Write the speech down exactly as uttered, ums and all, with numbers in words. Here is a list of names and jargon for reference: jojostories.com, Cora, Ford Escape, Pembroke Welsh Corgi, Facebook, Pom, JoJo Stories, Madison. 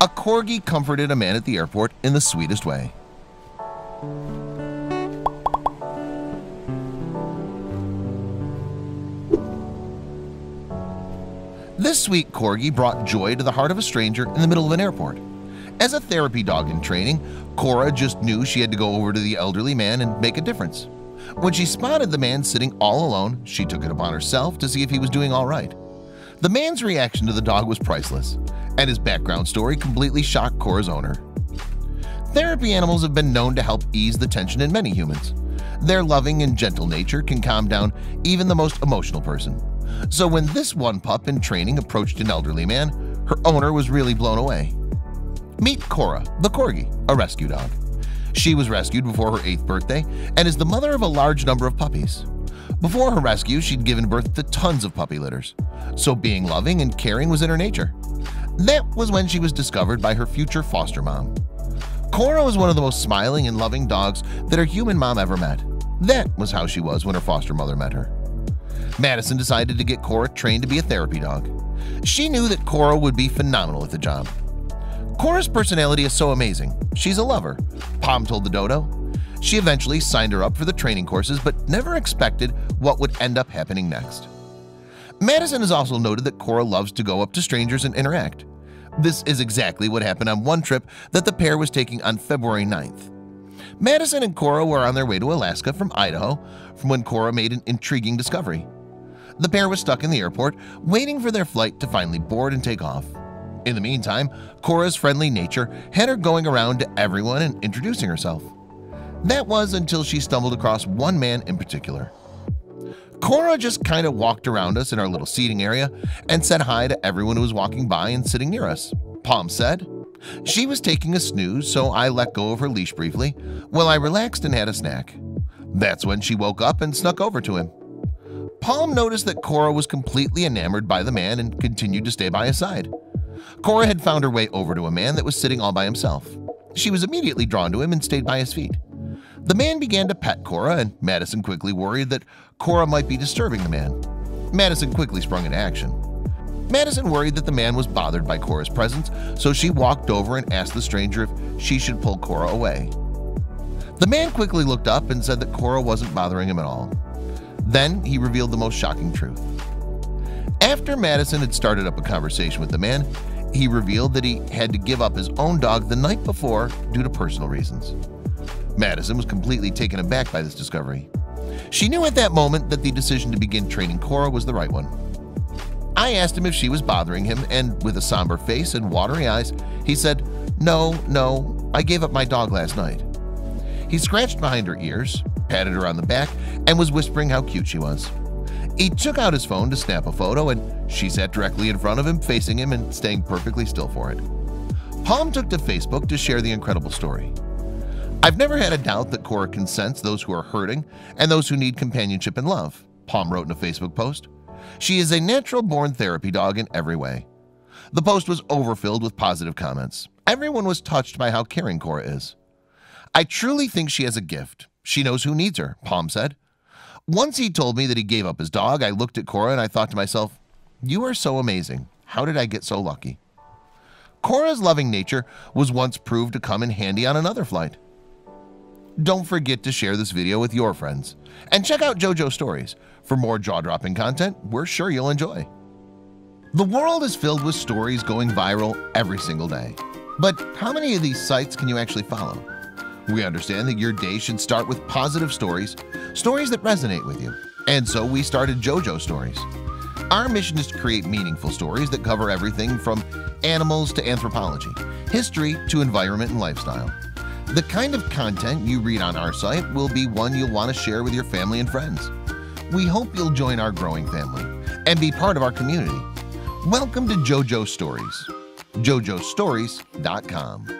A corgi comforted a man at the airport in the sweetest way. This sweet corgi brought joy to the heart of a stranger in the middle of an airport. As a therapy dog in training, Cora just knew she had to go over to the elderly man and make a difference. When she spotted the man sitting all alone, she took it upon herself to see if he was doing all right. The man's reaction to the dog was priceless, and his background story completely shocked Cora's owner. Therapy animals have been known to help ease the tension in many humans. Their loving and gentle nature can calm down even the most emotional person. So when this one pup in training approached an elderly man, her owner was really blown away. Meet Cora, the corgi, a rescue dog. She was rescued before her eighth birthday and is the mother of a large number of puppies. Before her rescue, she'd given birth to tons of puppy litters, so being loving and caring was in her nature. That was when she was discovered by her future foster mom. Cora was one of the most smiling and loving dogs that her human mom ever met. That was how she was when her foster mother met her. Madison decided to get Cora trained to be a therapy dog. She knew that Cora would be phenomenal at the job. Cora's personality is so amazing. She's a lover, Pom told the dodo. She eventually signed her up for the training courses but never expected what would end up happening next. Madison has also noted that Cora loves to go up to strangers and interact. This is exactly what happened on one trip that the pair was taking on February ninth. Madison and Cora were on their way to Alaska from Idaho from when Cora made an intriguing discovery. The pair was stuck in the airport, waiting for their flight to finally board and take off. In the meantime, Cora's friendly nature had her going around to everyone and introducing herself. That was until she stumbled across one man in particular. Cora just kind of walked around us in our little seating area and said hi to everyone who was walking by and sitting near us, Pom said. She was taking a snooze, so I let go of her leash briefly while I relaxed and had a snack. That's when she woke up and snuck over to him. Pom noticed that Cora was completely enamored by the man and continued to stay by his side. Cora had found her way over to a man that was sitting all by himself. She was immediately drawn to him and stayed by his feet. The man began to pet Cora, and Madison quickly worried that Cora might be disturbing the man. Madison quickly sprung into action. Madison worried that the man was bothered by Cora's presence, so she walked over and asked the stranger if she should pull Cora away. The man quickly looked up and said that Cora wasn't bothering him at all. Then he revealed the most shocking truth. After Madison had started up a conversation with the man, he revealed that he had to give up his own dog the night before due to personal reasons. Madison was completely taken aback by this discovery. She knew at that moment that the decision to begin training Cora was the right one. I asked him if she was bothering him, and with a somber face and watery eyes, he said, "No, no, I gave up my dog last night." He scratched behind her ears, patted her on the back, and was whispering how cute she was. He took out his phone to snap a photo, and she sat directly in front of him, facing him and staying perfectly still for it. Pom took to Facebook to share the incredible story. I've never had a doubt that Cora can sense those who are hurting and those who need companionship and love, Pom wrote in a Facebook post. She is a natural-born therapy dog in every way. The post was overfilled with positive comments. Everyone was touched by how caring Cora is. I truly think she has a gift. She knows who needs her, Pom said. Once he told me that he gave up his dog, I looked at Cora and I thought to myself, you are so amazing. How did I get so lucky? Cora's loving nature was once proved to come in handy on another flight. Don't forget to share this video with your friends. And check out JoJo Stories for more jaw-dropping content we're sure you'll enjoy. The world is filled with stories going viral every single day. But how many of these sites can you actually follow? We understand that your day should start with positive stories, stories that resonate with you. And so we started JoJo Stories. Our mission is to create meaningful stories that cover everything from animals to anthropology, history to environment and lifestyle. The kind of content you read on our site will be one you'll want to share with your family and friends. We hope you'll join our growing family and be part of our community. Welcome to JoJo Stories, jojo stories dot com.